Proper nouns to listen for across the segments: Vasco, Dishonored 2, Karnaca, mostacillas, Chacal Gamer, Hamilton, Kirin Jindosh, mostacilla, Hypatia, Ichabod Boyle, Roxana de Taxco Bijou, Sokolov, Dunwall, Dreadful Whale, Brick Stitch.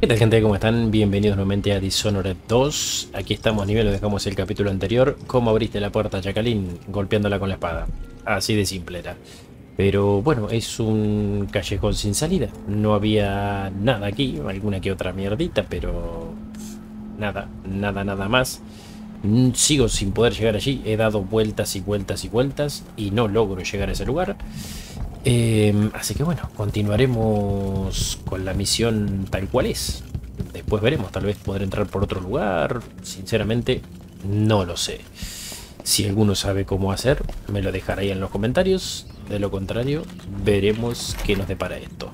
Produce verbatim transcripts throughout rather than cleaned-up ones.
¿Qué tal, gente? ¿Cómo están? Bienvenidos nuevamente a Dishonored dos. Aquí estamos, nivel lo dejamos el capítulo anterior. ¿Cómo abriste la puerta, Chacalín? Golpeándola con la espada. Así de simple era. Pero bueno, es un callejón sin salida. No había nada aquí, alguna que otra mierdita, pero nada, nada, nada más. Sigo sin poder llegar allí. He dado vueltas y vueltas y vueltas y no logro llegar a ese lugar. Eh, así que bueno, continuaremos con la misión tal cual es. Después veremos, tal vez podré entrar por otro lugar. Sinceramente, no lo sé. Si alguno sabe cómo hacer, me lo dejará ahí en los comentarios. De lo contrario, veremos qué nos depara esto.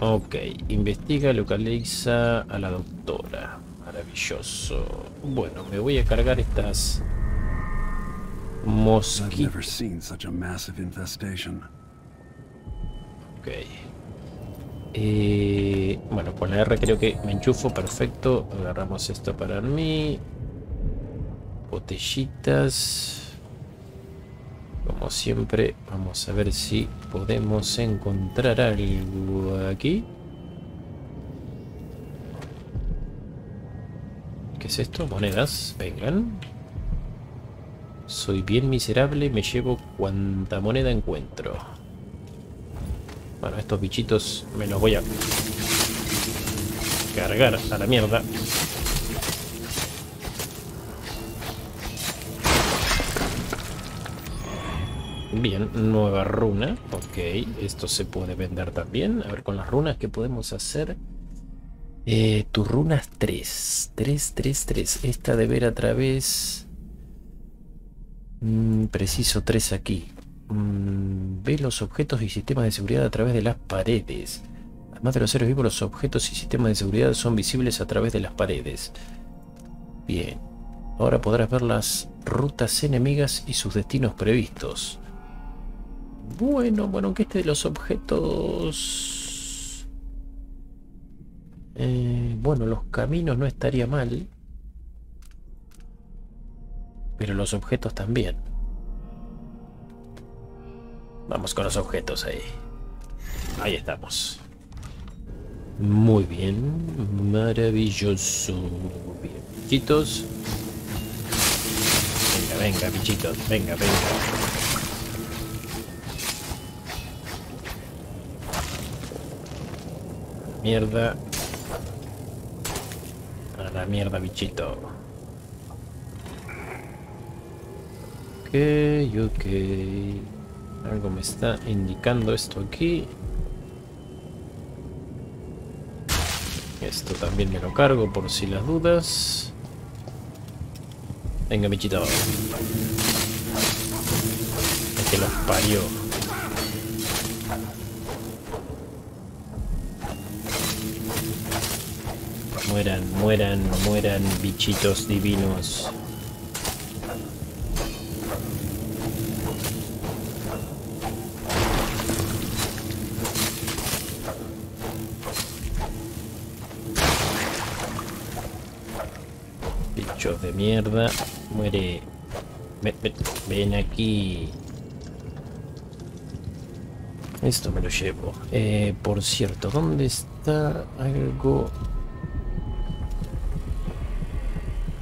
Ok, investiga, localiza a la doctora. Maravilloso. Bueno, me voy a cargar estas... I've never seen such a massive infestation. Okay. Eh, bueno, con la R creo que me enchufo, perfecto. Agarramos esto para mí. Botellitas. Como siempre, vamos a ver si podemos encontrar algo aquí. ¿Qué es esto? Monedas, vengan. Soy bien miserable, me llevo cuanta moneda encuentro. Bueno, estos bichitos me los voy a cargar a la mierda. Bien, nueva runa. Ok, esto se puede vender también. A ver, con las runas, ¿qué podemos hacer? Eh, tus runas tres. tres, tres, tres. Esta de ver a través... Preciso tres aquí. Mm, ve los objetos y sistemas de seguridad a través de las paredes. Además de los seres vivos, los objetos y sistemas de seguridad son visibles a través de las paredes. Bien. Ahora podrás ver las rutas enemigas y sus destinos previstos. Bueno, bueno, aunque este de los objetos... Eh, bueno, los caminos no estaría mal. Pero los objetos también. Vamos con los objetos ahí. Ahí estamos. Muy bien. Maravilloso. Bien, bichitos. Venga, venga, bichitos. Venga, venga. Mierda. A la mierda, bichito. Ok, ok. Algo me está indicando esto aquí. Esto también me lo cargo por si las dudas. Venga, bichito. Es que los parió. Mueran, mueran, mueran, bichitos divinos. De mierda, muere. Ven, ven, ven aquí. Esto me lo llevo. Eh, por cierto, ¿dónde está algo?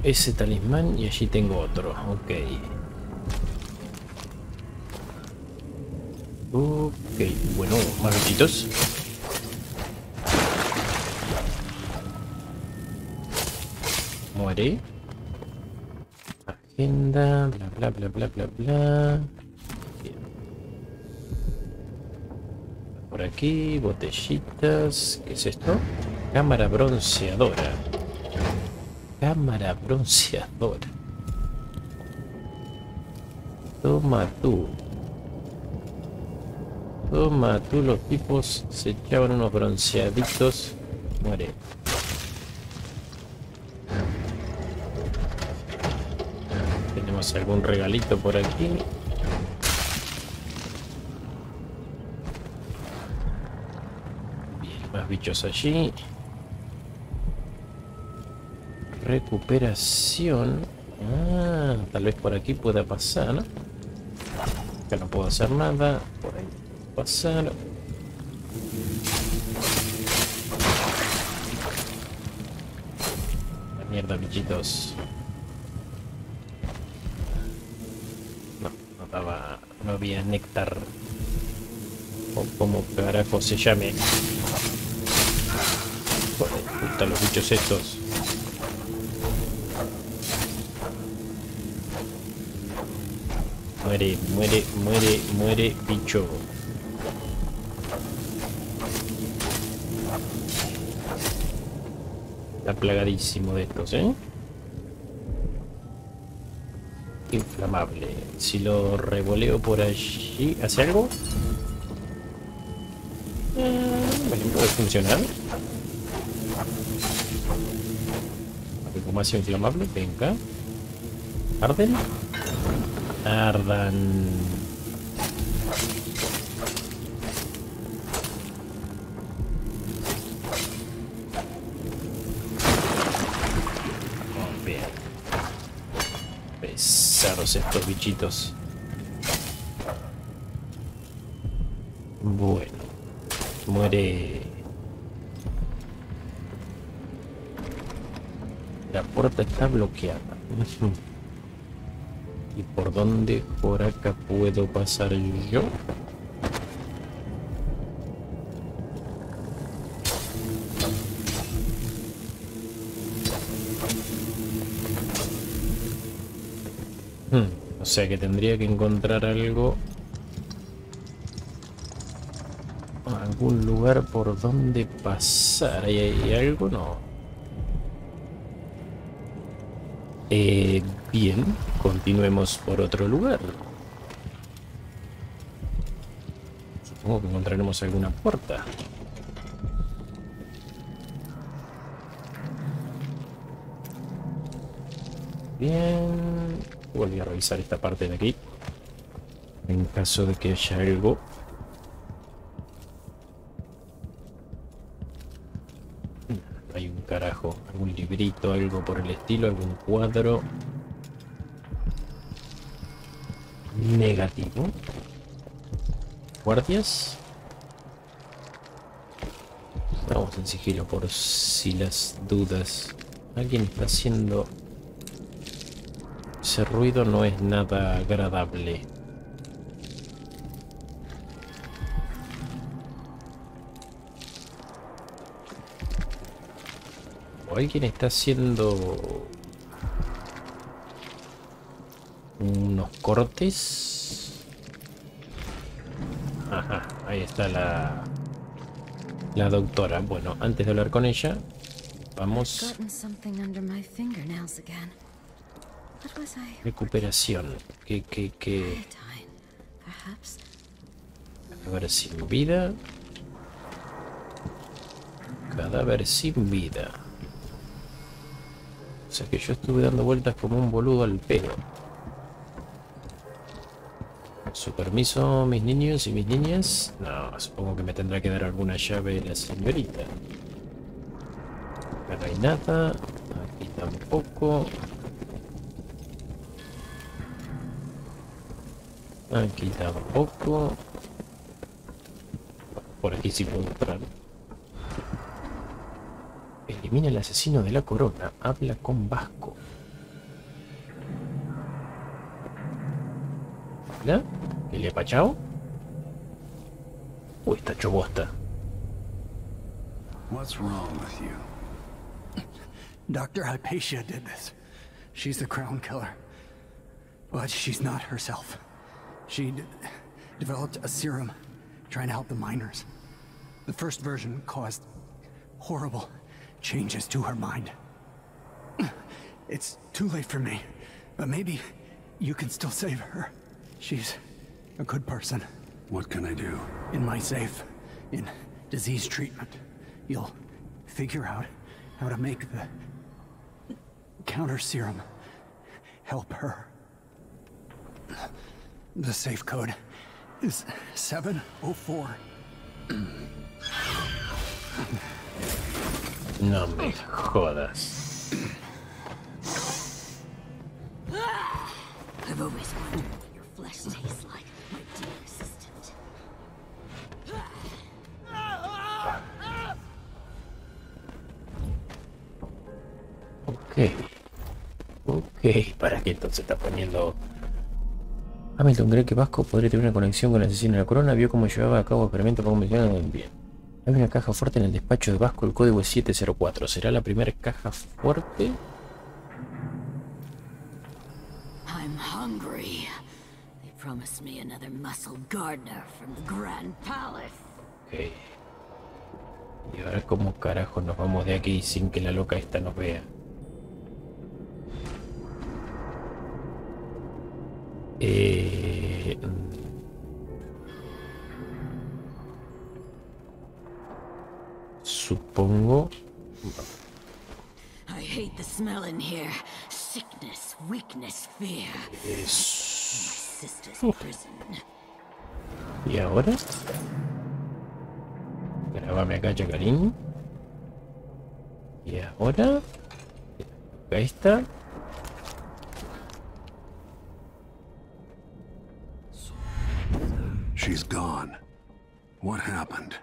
Ese talismán y allí tengo otro. Ok. Ok, bueno, marchitos. Muere. Bla bla bla bla bla bla. Bien. Por aquí, botellitas. ¿Qué es esto? Cámara bronceadora. Cámara bronceadora. Toma tú. Toma tú, los tipos se echaban unos bronceaditos. Muere. Algún regalito por aquí. Bien, más bichos allí. Recuperación. Ah, tal vez por aquí pueda pasar. Acá no puedo hacer nada. Por ahí puedo pasar. Mierda, bichitos. No, no daba... no había néctar. O como carajo se llame. Bueno, puta, los bichos estos. Muere, muere, muere, muere, bicho. Está plagadísimo de estos, ¿eh? Inflamable. Si lo revoleo por allí, ¿hace algo? Bueno, puede funcionar. Más inflamable, venga. ¿Arden? Ardan. Oh, bien. Pesados estos bichitos. Bueno. Muere. La puerta está bloqueada. ¿Y por dónde? Por acá puedo pasar yo. Hmm. O sea que tendría que encontrar algo. Algún lugar por donde pasar. ¿Hay, hay algo? No. Eh, bien, continuemos por otro lugar. Supongo que encontraremos alguna puerta. Bien, volví a revisar esta parte de aquí en caso de que haya algo. Hay un carajo, algún librito, algo por el estilo, algún cuadro. Negativo. Guardias. Vamos en sigilo por si las dudas. Alguien está haciendo... Ese ruido no es nada agradable. Alguien está haciendo unos cortes. Ajá, ahí está la la doctora. Bueno, antes de hablar con ella, vamos. Recuperación. Que, que, que. Cadáver sin vida. Cadáver sin vida. O sea que yo estuve dando vueltas como un boludo al pelo. Su permiso, mis niños y mis niñas. No, supongo que me tendrá que dar alguna llave la señorita. Acá no hay nada. Aquí tampoco. Aquí tampoco. Por aquí sí puedo entrar. Elimina al asesino de la corona. Habla con Vasco. ¿Hola? ¿El apachao? Uy, está chobosta. What's wrong with you? Doctor Hypatia did this. She's the crown killer. But she's not herself. She developed a serum trying to help the miners. The first version caused horrible changes to her mind. It's too late for me, but maybe you can still save her. She's a good person. What can I do? In my safe, in disease treatment, you'll figure out how to make the counter serum help her. The safe code is seven oh four. No me jodas. I've always wondered what your flesh tastes like, my dear assistant. Ok, Ok, ¿para qué entonces está poniendo? Hamilton cree que Vasco podría tener una conexión con el asesino de la corona. Vio cómo llevaba a cabo experimentos para convencionar en bien. Hay una caja fuerte en el despacho de Vasco, el código es siete cero cuatro. ¿Será la primera caja fuerte? I'm hungry. They promised me another muscle gardener from the Grand Palace. Okay. Y ahora cómo carajo nos vamos de aquí sin que la loca esta nos vea. Eh... Supongo. I hate the smell in here. Sickness, weakness, fear. My sister's prison. ¿Y ahora? Grabame acá, Chacarín. ¿Y ahora? Acá está. She's gone. What happened?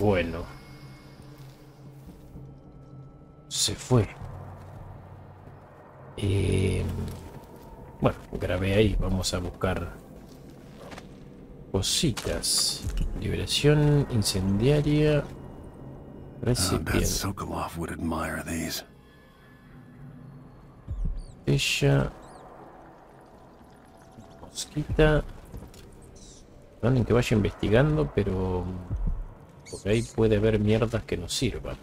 Bueno. Se fue. Eh, bueno, grabé ahí. Vamos a buscar cositas. Liberación incendiaria. Recipiente. Sokolov would admire these. Ella. Mosquita. Perdonen que vaya investigando, pero por ahí puede haber mierdas que nos sirvan.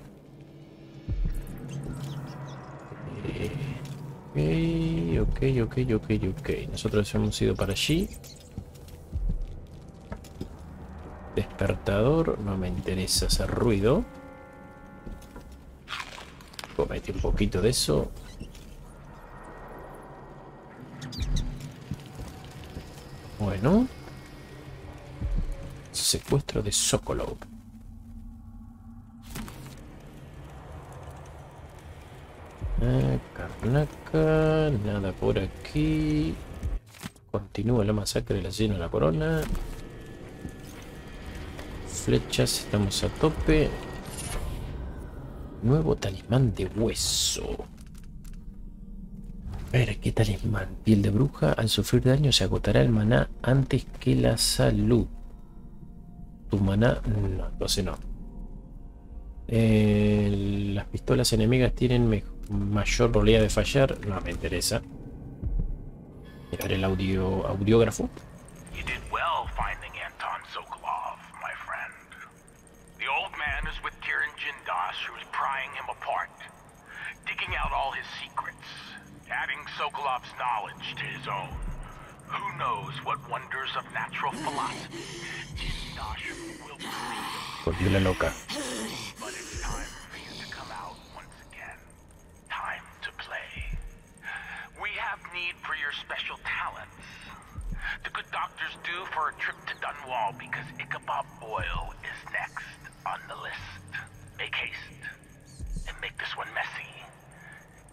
Eh, ok, ok, ok, ok, ok. Nosotros hemos ido para allí. Despertador, no me interesa hacer ruido. Comete un poquito de eso. Bueno. Secuestro de Sokolov. Eh, Karnaca, nada por aquí. Continúa la masacre del asesino de la corona. Flechas, estamos a tope. Nuevo talismán de hueso. A ver, ¿qué talismán? Piel de bruja. Al sufrir daño se agotará el maná antes que la salud. Tu maná, no, entonces no. Eh, las pistolas enemigas tienen mejor. Mayor probabilidad de fallar, no me interesa. Mirar el audio audiógrafo. You did well finding Anton Sokolov, my friend. The old man is with Kirin Jindosh, who's prying him apart, digging out all his secrets, adding Sokolov's knowledge to his own. Who knows what wonders of natural philosophy Jindosh will create. Volvió la loca. For your special talents. The good doctor's due for a trip to Dunwall because Ichabod Boyle is next on the list. Make haste and make this one messy.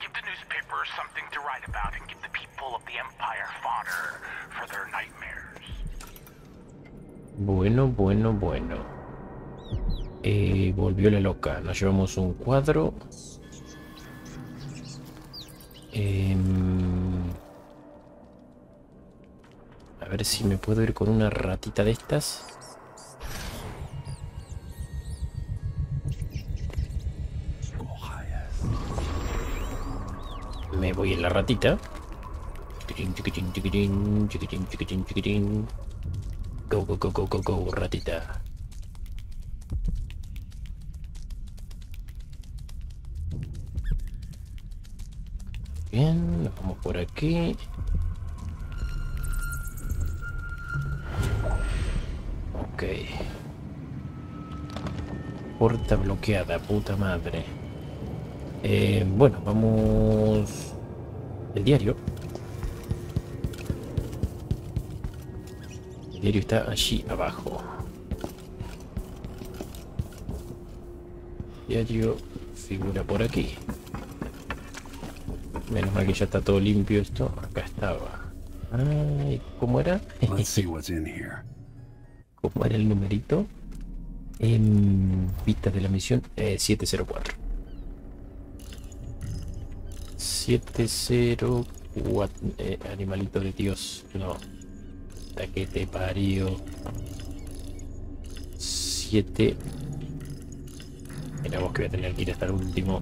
Give the newspaper something to write about and give the people of the Empire fodder for their nightmares. Bueno, bueno, bueno. Eh, volvió la loca. Nos llevamos un cuadro. Eh... A ver si me puedo ir con una ratita de estas. Me voy en la ratita. Go, go, go, go, go, go, ratita. Bien, nos vamos por aquí. Ok. Puerta bloqueada, puta madre. Eh, bueno, vamos... El diario. El diario está allí abajo. El diario figura por aquí. Menos mal que ya está todo limpio esto. Acá estaba. Ay, ¿cómo era? Vamos a ver qué hay aquí. ¿Cómo era el numerito? En vistas de la misión eh, siete cero cuatro. siete cero cuatro. Eh, animalito de Dios. No. Taquete parido. siete. Mira vos que voy a tener que ir hasta el último.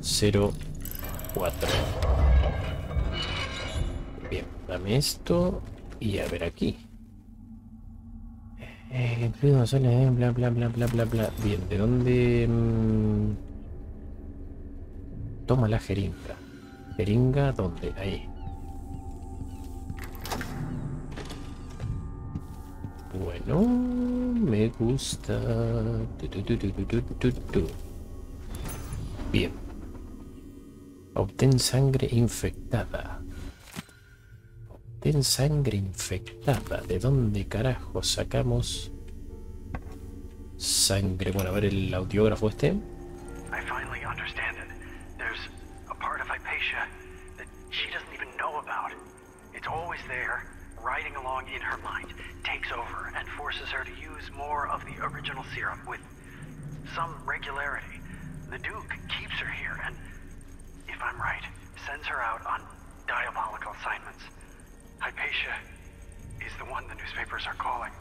cero cuatro. Bien, dame esto. Y a ver aquí. Eh, eh, bla bla bla bla bla bla. Bien, ¿de dónde? Mmm... Toma la jeringa. ¿Jeringa dónde? Ahí. Bueno, me gusta. Tu, tu, tu, tu, tu, tu, tu. Bien. Obtén sangre infectada. Ten sangre infectada. ¿De dónde carajo sacamos sangre? Bueno, a ver el audiógrafo este. I finally understand it. There's a part of Hypatia that she doesn't even know about. It's always there, riding along in her mind, takes over and forces her to use more of the original serum with some regularity. The Duke keeps her here and, if I'm right, sends her out on diabolical assignments. Hypatia is the one the newspapers are calling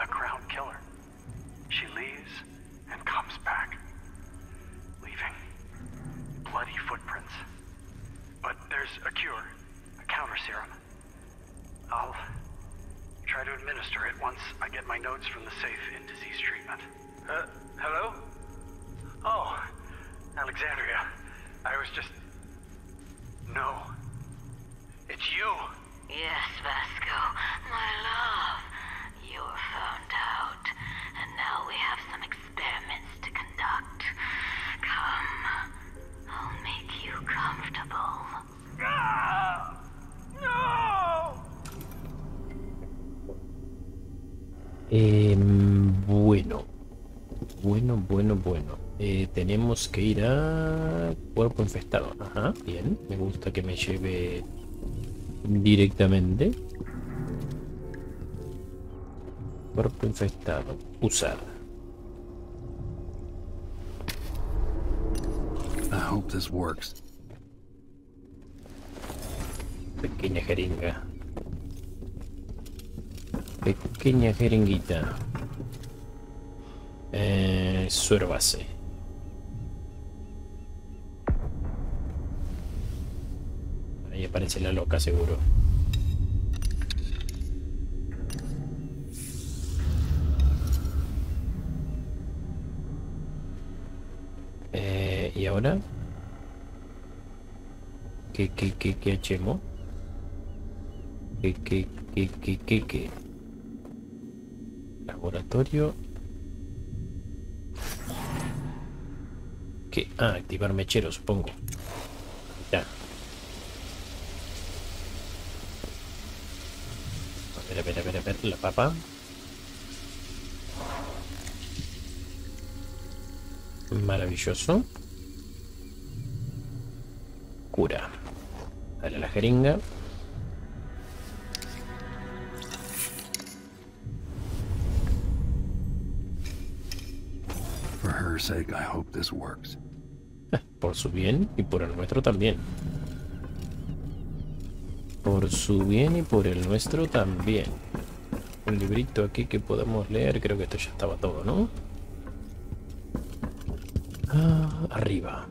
the crown killer. She leaves and comes back, leaving bloody footprints. But there's a cure, a counter serum. I'll try to administer it once I get my notes from the safe in disease treatment. Uh, hello? Oh, Alexandria. I was just... No. It's you! Yes, Vasco, my love. You were found out, and now we have some experiments to conduct. Come, I'll make you comfortable. Ah! No! Eh, bueno, bueno, bueno, bueno. Eh, tenemos que ir a cuerpo infestado. Ajá, bien. Me gusta que me lleve directamente. Cuerpo infectado. Usar. I hope this works. Pequeña jeringa. Pequeña jeringuita. Eh, suero base. Ahí aparece la loca, seguro. Eh, ¿Y ahora? ¿Qué, qué, qué, qué hacemos? ¿Qué, qué, qué, qué, qué, qué? Laboratorio. ¿Qué? Ah, activar mechero, supongo. Ya. A ver, a ver, a ver, la papa. Maravilloso. Cura. Dale a la jeringa. For her sake, I hope this works. Por su bien y por el nuestro también. Por su bien y por el nuestro también. Un librito aquí que podamos leer. Creo que esto ya estaba todo, ¿no? Ah, arriba.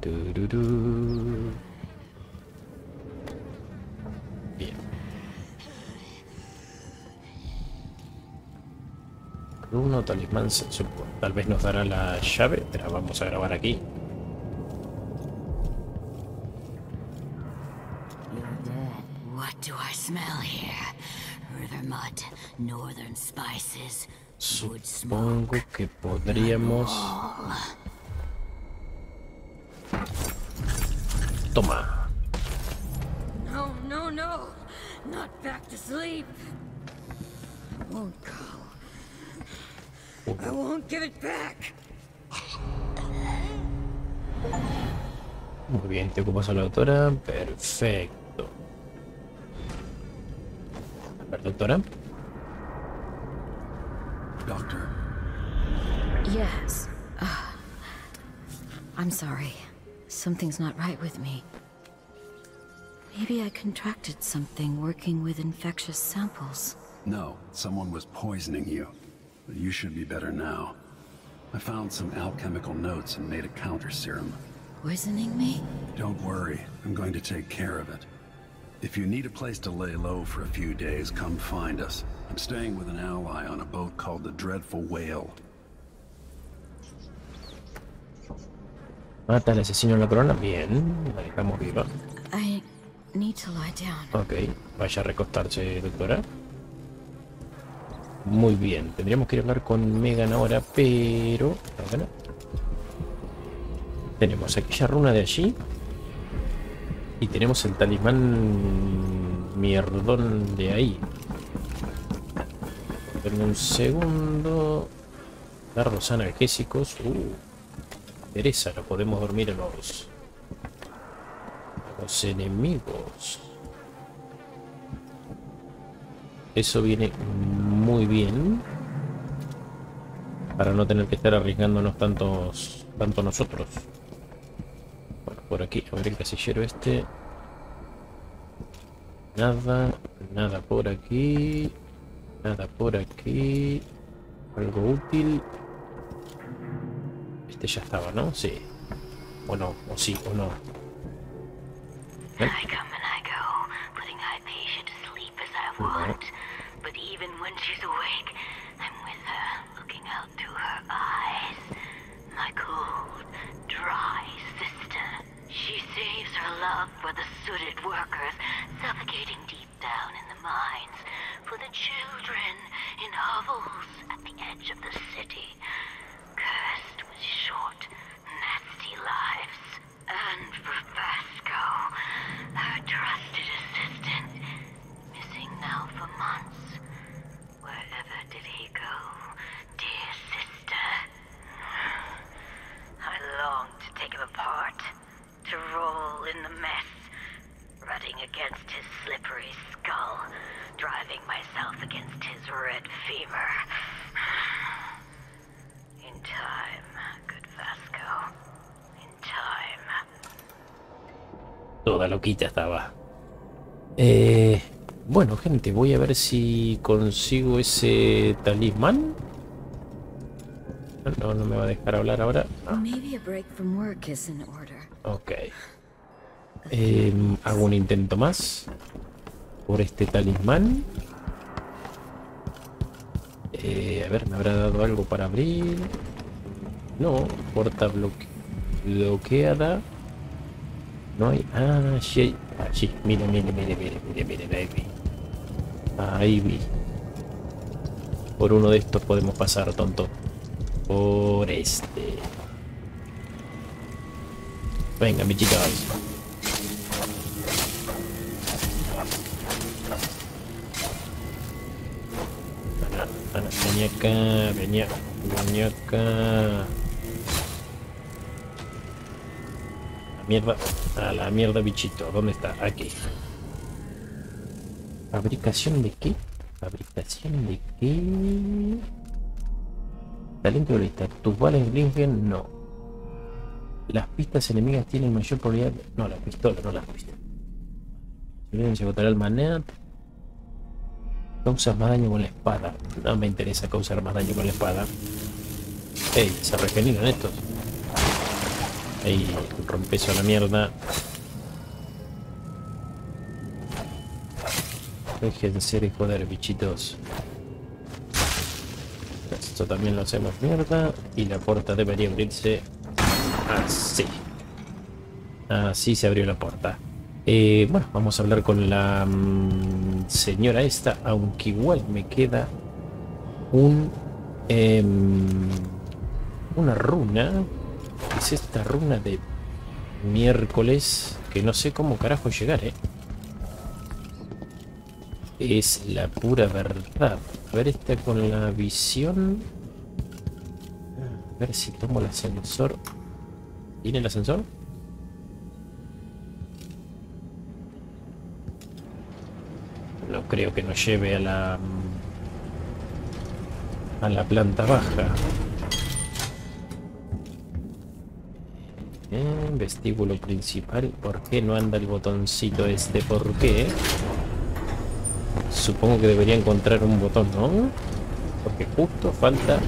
Tururú. Bien. Uno talismán, tal vez nos dará la llave. Te la vamos a grabar aquí. Supongo que podríamos... Toma. No, no, no. Not back to sleep. I won't go. I won't give it back. Muy bien, te ocupas a la autora. Perfecto. ver, doctora. Doctor. Yes. Uh, I'm sorry. Something's not right with me. Maybe I contracted something working with infectious samples. No, someone was poisoning you. You should be better now. I found some alchemical notes and made a counter serum. Poisoning me? Don't worry. I'm going to take care of it. If you need a place to lay low for a few days, come find us. I'm staying with an ally on a boat called the Dreadful Whale. Mata al asesino en la corona. Bien, la dejamos viva. I need to lie down. Ok, vaya a recostarse, doctora. Muy bien, tendríamos que ir a hablar con Megan ahora, pero... ¿Megan? Tenemos aquella runa de allí. Y tenemos el talismán mierdón de ahí. Denme un segundo. Dardos analgésicos. Uh, Teresa, no podemos dormir a los, a los enemigos. Eso viene muy bien. Para no tener que estar arriesgándonos tantos, tanto nosotros. Por aquí, a ver el casillero este. Nada, nada por aquí. Nada por aquí. Algo útil. Este ya estaba, ¿no? Sí. O no, o sí, o no. ¿Eh? No. For the sooted workers suffocating deep down in the mines, for the children in hovels at the edge of the city, cursed with short, nasty lives, and for Vasco, her trusted assistant, missing now for months. Wherever did he go, dear sister? I long to take him apart. To roll in the mess, running against his slippery skull, driving myself against his red fever. In time, good Vasco. In time. Toda loquita estaba. Eh, bueno, gente, voy a ver si consigo ese talismán. No, no me va a dejar hablar ahora. Ah. Ok. Eh, hago un intento más por este talismán. Eh, a ver, ¿me habrá dado algo para abrir? No, puerta bloque bloqueada. No hay... Ah, allí. Allí. Mire, mire, mire, mire, mire, mire. Ahí vi. Ahí vi. Por uno de estos podemos pasar, tonto. Por este. Venga, bichitos. Venía acá, venía, venía acá. La mierda, a la mierda, bichito. ¿Dónde está? Aquí. ¿Fabricación de qué? ¿Fabricación de qué? Talento de lista. Tus balas infligen, no. Las pistas enemigas tienen mayor probabilidad. No, la pistola, no las pistas. Se botará el maná. Causas más daño con la espada. No me interesa causar más daño con la espada. Ey, se regeneran estos. Ey, rompezo a la mierda. Déjense de joder, bichitos. Esto también lo hacemos mierda. Y la puerta debería abrirse así. Así se abrió la puerta. Eh, bueno, vamos a hablar con la mmm, señora esta. Aunque igual me queda un eh, una runa. Es esta runa de miércoles que no sé cómo carajo llegar, eh. Es la pura verdad. A ver, esta con la visión. A ver si tomo el ascensor. ¿Tiene el ascensor? No, no creo que nos lleve a la a la planta baja. Eh, vestíbulo principal. ¿Por qué no anda el botoncito este? ¿Por qué? Supongo que debería encontrar un botón, ¿no? Porque justo falta...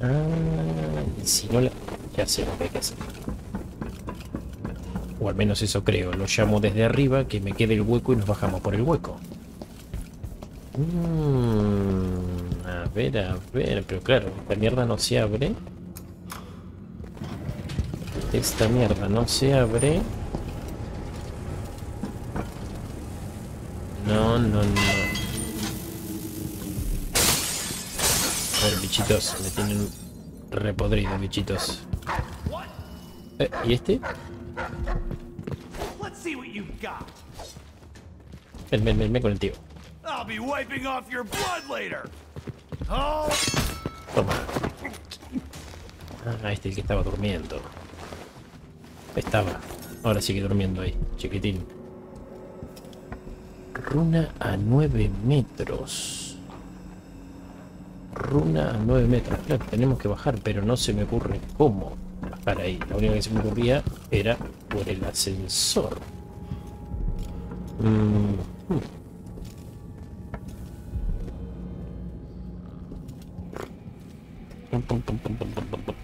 Ah, y si no la... Ya sé lo que hay que hacer. O al menos eso creo. Lo llamo desde arriba, que me quede el hueco y nos bajamos por el hueco. Mm, a ver, a ver... Pero claro, esta mierda no se abre. Esta mierda no se abre. No, no, no. A ver, bichitos. Me tienen repodrido, bichitos. Eh, ¿Y este? Ven, ven, ven, ven con el tío. Toma. Ah, este es el que estaba durmiendo. Estaba. Ahora sigue durmiendo ahí, chiquitín. Runa a nueve metros. Runa a nueve metros. Claro, tenemos que bajar, pero no se me ocurre cómo bajar ahí. La única que se me ocurría era por el ascensor. Mm-hmm.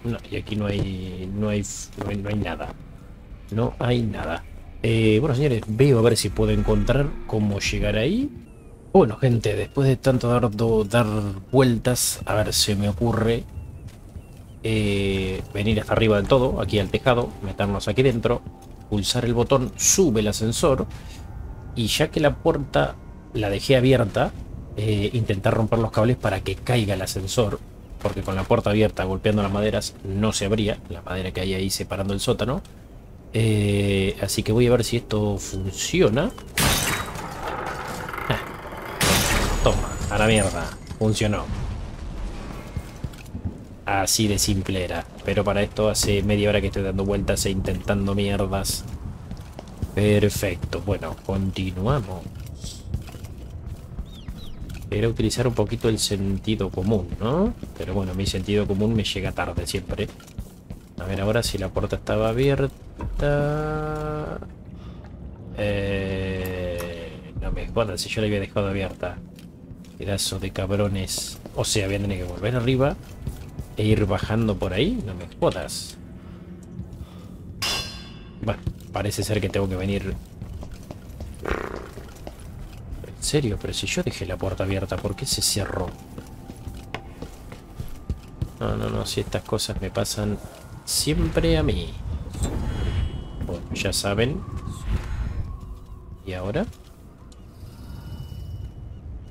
No, y aquí no hay, no hay, no hay, no hay nada. No hay nada. Eh, bueno, señores, veo a ver si puedo encontrar cómo llegar ahí. Bueno, gente, después de tanto dar, do, dar vueltas, a ver, se me ocurre eh, venir hasta arriba del todo, aquí al tejado, meternos aquí dentro, pulsar el botón, sube el ascensor, y ya que la puerta la dejé abierta, eh, intentar romper los cables para que caiga el ascensor. Porque con la puerta abierta golpeando las maderas no se abría, la madera que hay ahí separando el sótano. Eh, así que voy a ver si esto funciona. Ah, toma, a la mierda, funcionó. Así de simple era. Pero para esto hace media hora que estoy dando vueltas e intentando mierdas. Perfecto, bueno, continuamos. Era utilizar un poquito el sentido común, ¿no? Pero bueno, mi sentido común me llega tarde siempre. A ver ahora si la puerta estaba abierta... Eh... No me jodas, si yo la había dejado abierta. Pedazo de cabrones. O sea, voy a tener que volver arriba e ir bajando por ahí. No me jodas. Bueno, parece ser que tengo que venir... En serio, pero si yo dejé la puerta abierta, ¿por qué se cerró? No, no, no, si estas cosas me pasan siempre a mí. Bueno, ya saben. ¿Y ahora?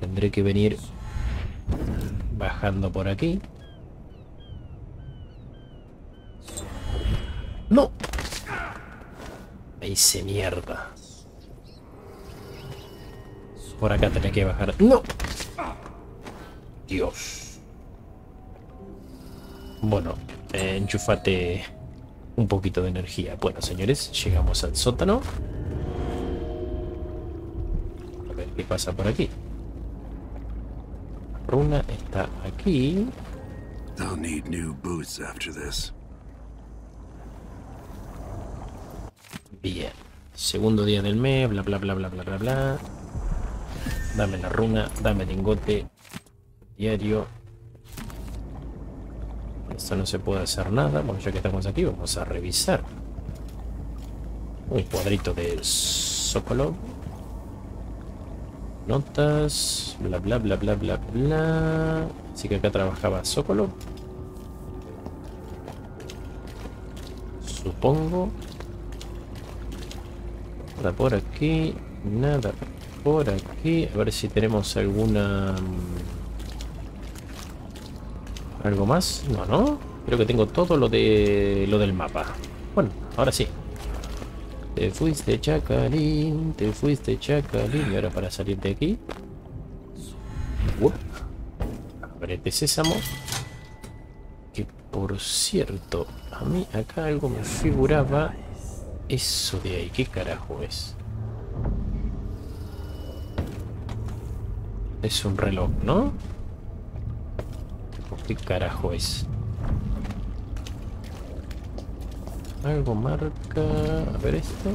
Tendré que venir bajando por aquí. ¡No! Me hice mierda. Por acá tenés que bajar. ¡No! Dios. Bueno, eh, enchufate un poquito de energía. Bueno, señores, llegamos al sótano. A ver qué pasa por aquí. Runa está aquí. I'll need new boots after this. Bien. Segundo día del mes, bla bla bla bla bla bla bla. Dame la runa, dame lingote, diario. Esto no se puede hacer nada. Bueno, ya que estamos aquí, vamos a revisar. Un cuadrito de Sokolov. Notas, bla bla bla bla bla bla. Así que acá trabajaba Sokolov. Supongo. Nada por aquí, nada. Por aquí, a ver si tenemos alguna... ¿Algo más? No, no. Creo que tengo todo lo de lo del mapa. Bueno, ahora sí. Te fuiste, Chacarín. Te fuiste, Chacarín. Y ahora para salir de aquí... Uf. Abrete sésamo. Que por cierto, a mí acá algo me figuraba... Eso de ahí, ¿qué carajo es? Es un reloj, ¿no? ¿Qué carajo es? Algo marca... A ver esto.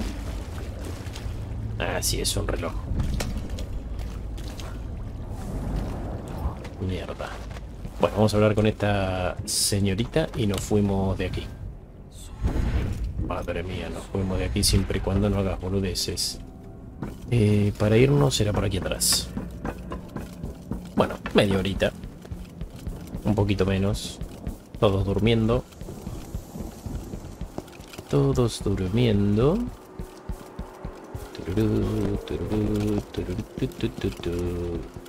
Ah, sí, es un reloj. Mierda. Bueno, vamos a hablar con esta señorita y nos fuimos de aquí. Madre mía, nos fuimos de aquí siempre y cuando no hagas boludeces. Eh, para irnos será por aquí atrás. Bueno, media horita. Un poquito menos. Todos durmiendo. Todos durmiendo.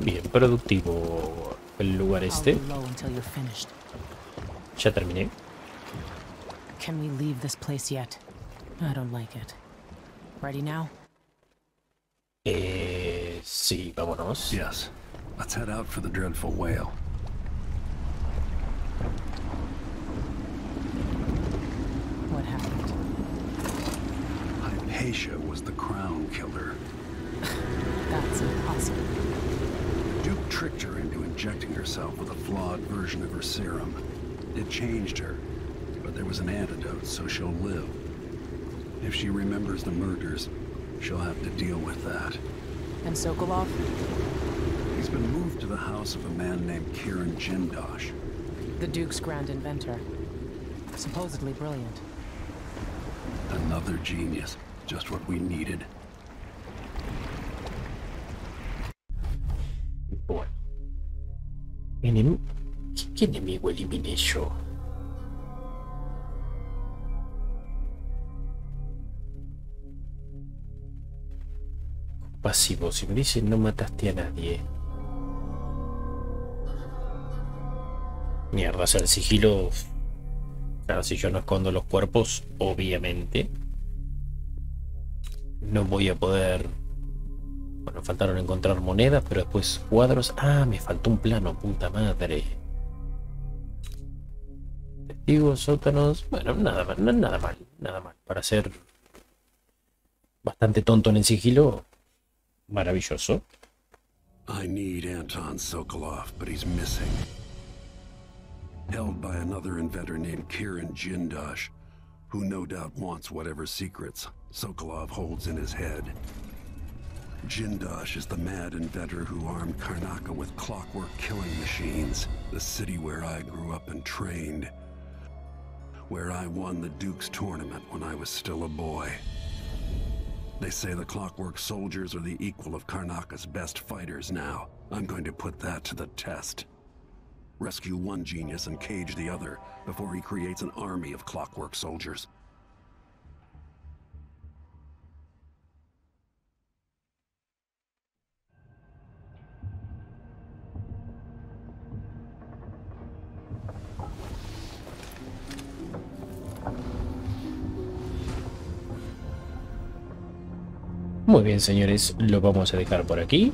Bien, productivo el lugar este. Ya terminé. Can we leave this place yet? I don't like it. Ready now? Eh, sí, vámonos. Yes. Let's head out for the Dreadful Whale. What happened? Hypatia was the crown killer. That's impossible. Duke tricked her into injecting herself with a flawed version of her serum. It changed her. There was an antidote, so she'll live. If she remembers the murders, she'll have to deal with that. And Sokolov? He's been moved to the house of a man named Kirin Jindosh. The Duke's grand inventor. Supposedly brilliant. Another genius. Just what we needed. Boy. Enemy? ¿Qué enemigo eliminé yo? Pasivo, si me dicen no mataste a nadie. Mierda, o sea, el sigilo. Claro, si yo no escondo los cuerpos, obviamente no voy a poder. Bueno, faltaron encontrar monedas, pero después cuadros. Ah, me faltó un plano, puta madre. Testigos, sótanos. Bueno, nada mal, nada mal, nada mal. Para ser bastante tonto en el sigilo. Maravilloso. I need Anton Sokolov, but he's missing. Held by another inventor named Kirin Jindosh, who no doubt wants whatever secrets Sokolov holds in his head. Jindosh is the mad inventor who armed Karnaca with clockwork killing machines, the city where I grew up and trained, where I won the Duke's tournament when I was still a boy. They say the clockwork soldiers are the equal of Karnaca's best fighters now. I'm going to put that to the test. Rescue one genius and cage the other before he creates an army of clockwork soldiers. Muy bien, señores, lo vamos a dejar por aquí.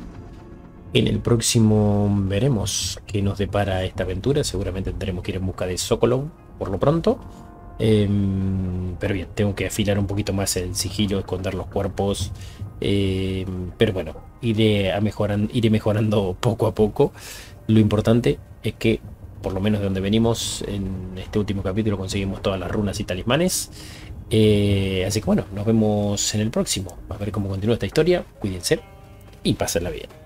En el próximo veremos qué nos depara esta aventura. Seguramente tendremos que ir en busca de Sokolov por lo pronto. Eh, pero bien, tengo que afilar un poquito más el sigilo, esconder los cuerpos. Eh, pero bueno, iré, a mejoran, iré mejorando poco a poco. Lo importante es que, por lo menos de donde venimos, en este último capítulo conseguimos todas las runas y talismanes. Eh, así que bueno, nos vemos en el próximo. A ver cómo continúa esta historia. Cuídense y pásenla bien.